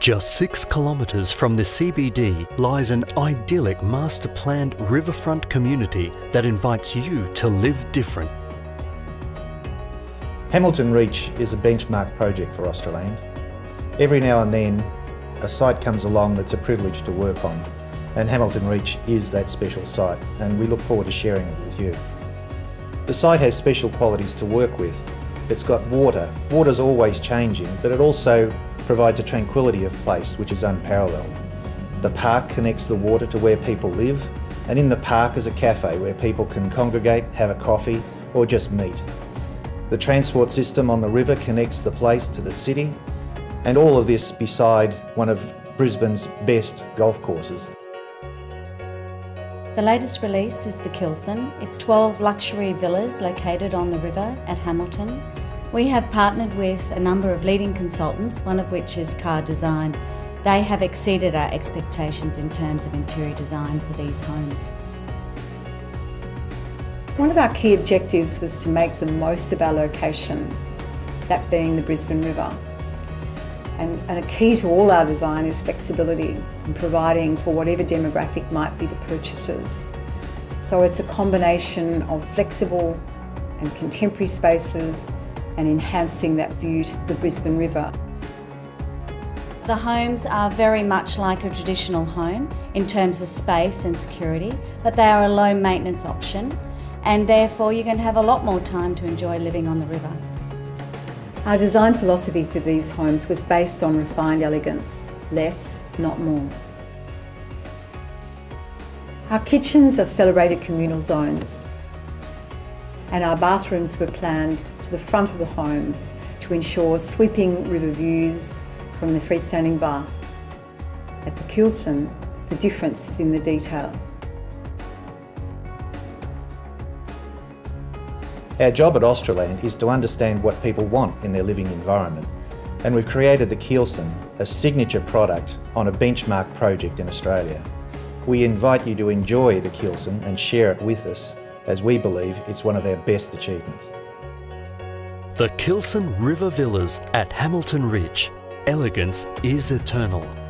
Just 6 kilometres from the CBD lies an idyllic master-planned riverfront community that invites you to live different. Hamilton Reach is a benchmark project for Australand. Every now and then a site comes along that's a privilege to work on, and Hamilton Reach is that special site, and we look forward to sharing it with you. The site has special qualities to work with. It's got water. Water's always changing, but it also provides a tranquility of place which is unparalleled. The park connects the water to where people live, and in the park is a cafe where people can congregate, have a coffee, or just meet. The transport system on the river connects the place to the city, and all of this beside one of Brisbane's best golf courses. The latest release is the Keelson. It's 12 luxury villas located on the river at Hamilton. We have partnered with a number of leading consultants, one of which is Car Design. They have exceeded our expectations in terms of interior design for these homes. One of our key objectives was to make the most of our location, that being the Brisbane River. And a key to all our design is flexibility and providing for whatever demographic might be the purchasers. So it's a combination of flexible and contemporary spaces and enhancing that view to the Brisbane River. The homes are very much like a traditional home in terms of space and security, but they are a low maintenance option, and therefore you're going to have a lot more time to enjoy living on the river. Our design philosophy for these homes was based on refined elegance, less, not more. Our kitchens are celebrated communal zones, and our bathrooms were planned to the front of the homes to ensure sweeping river views from the freestanding bar. At the Keelson, the difference is in the detail. Our job at Australand is to understand what people want in their living environment, and we've created the Keelson, a signature product on a benchmark project in Australia. We invite you to enjoy the Keelson and share it with us, as we believe it's one of our best achievements. The Keelson River Villas at Hamilton Reach. Elegance is eternal.